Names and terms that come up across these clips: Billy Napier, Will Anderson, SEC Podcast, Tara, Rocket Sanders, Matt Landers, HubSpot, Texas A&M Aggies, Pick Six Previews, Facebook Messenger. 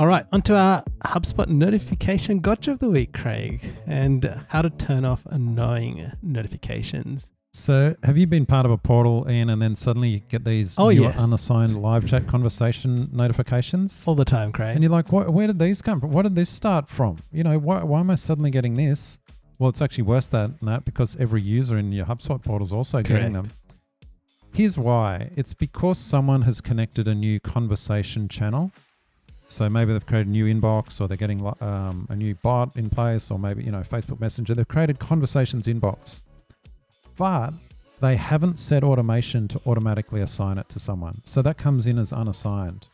All right, onto our HubSpot notification gotcha of the week, Craig, and how to turn off annoying notifications. So have you been part of a portal, Ian, and then suddenly you get these unassigned live chat conversation notifications? All the time, Craig. And you're like, where did these come from? What did this start from? You know, why am I suddenly getting this? Well, it's actually worse than that because every user in your HubSpot portal is also getting them. Here's why. It's because someone has connected a new conversation channel. So maybe they've created a new inbox, or they're getting a new bot in place, or maybe, you know, Facebook Messenger. They've created conversations inbox, but they haven't set automation to automatically assign it to someone. So that comes in as unassigned.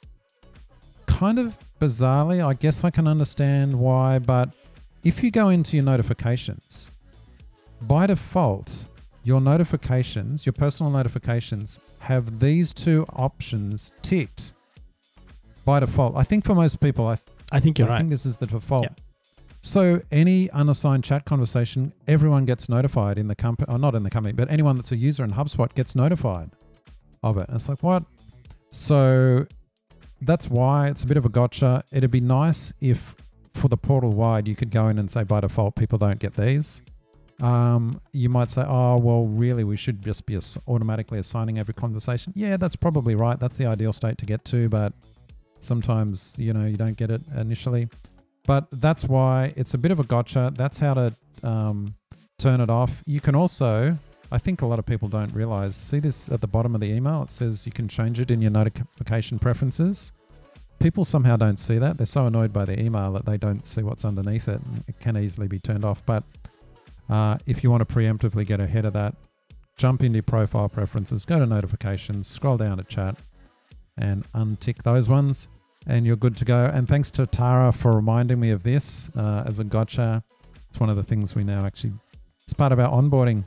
Kind of bizarrely, I guess I can understand why, but if you go into your notifications, by default, your notifications, your personal notifications, have these two options ticked. By default, I think for most people, I think this is the default. Yeah. So any unassigned chat conversation, everyone gets notified in the company, or not in the company, but anyone that's a user in HubSpot gets notified of it. And it's like, what? So that's why it's a bit of a gotcha. It'd be nice if for the portal wide, you could go in and say, by default, people don't get these. You might say, oh, well, really, we should just be automatically assigning every conversation. Yeah, that's probably right. That's the ideal state to get to, but sometimes, you know, you don't get it initially. But that's why it's a bit of a gotcha. That's how to turn it off. You can also, I think a lot of people don't realize, see this at the bottom of the email, it says you can change it in your notification preferences. People somehow don't see that. They're so annoyed by the email that they don't see what's underneath it. And it can easily be turned off. But if you want to preemptively get ahead of that, jump into your profile preferences, go to notifications, scroll down to chat, and untick those ones, and you're good to go. And thanks to Tara for reminding me of this as a gotcha. It's one of the things we now actually, it's part of our onboarding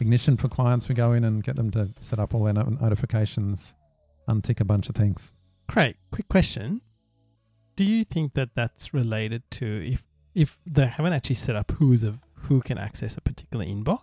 ignition for clients. We go in and get them to set up all their notifications, untick a bunch of things. Craig, quick question. Do you think that that's related to if they haven't actually set up who can access a particular inbox,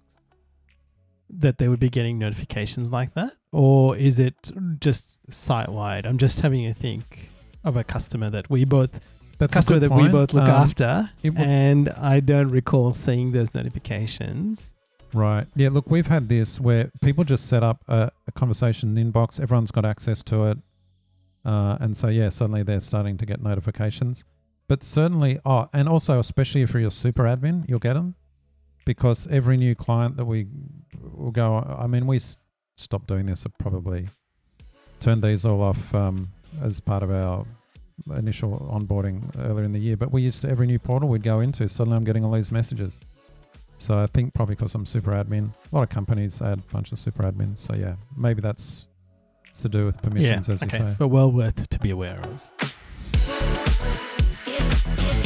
that they would be getting notifications like that? Or is it just site-wide? I'm just having a think of a customer that we both look after, and I don't recall seeing those notifications. Right. Yeah, look, we've had this where people just set up a conversation inbox. Everyone's got access to it. And so, yeah, suddenly they're starting to get notifications. But certainly, and also especially if you're a super admin, you'll get them. Because every new client that we will go, I mean, we stopped doing this. I probably turned these all off as part of our initial onboarding earlier in the year. But we used to, every new portal we'd go into, suddenly I'm getting all these messages. So I think probably because I'm super admin, a lot of companies add a bunch of super admins. So yeah, maybe that's to do with permissions, as you say. But well worth to be aware of.